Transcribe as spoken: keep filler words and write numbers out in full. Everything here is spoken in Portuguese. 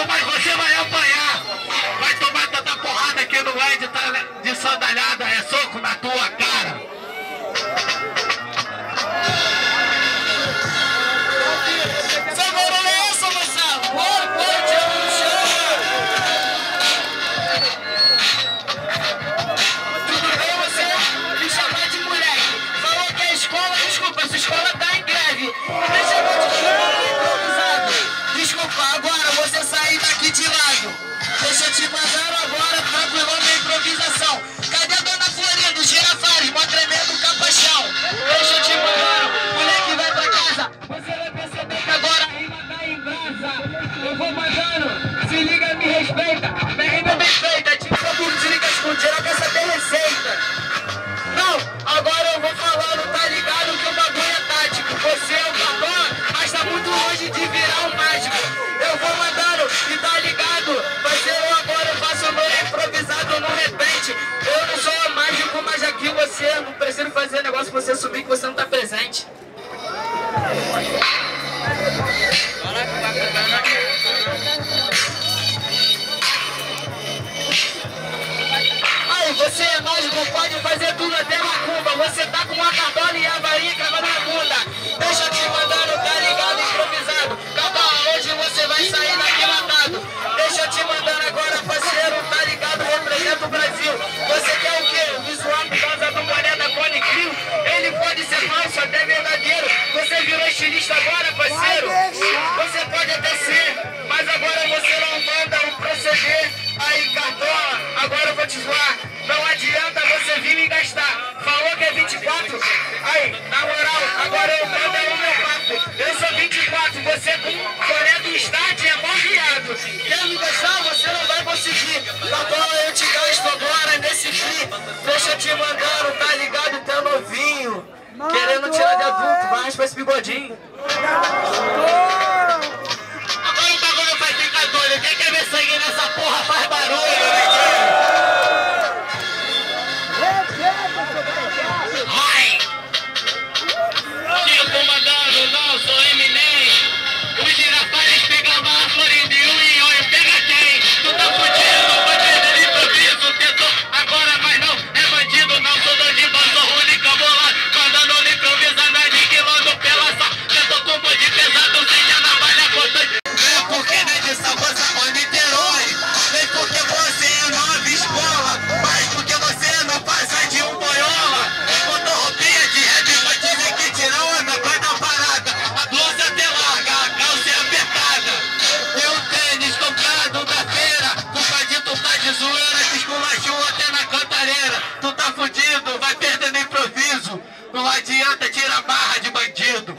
tomar, você vai apanhar. Vai tomar tanta porrada que não é de, de sandalhada, é soco na tua cara. Adianta tirar barra de bandido.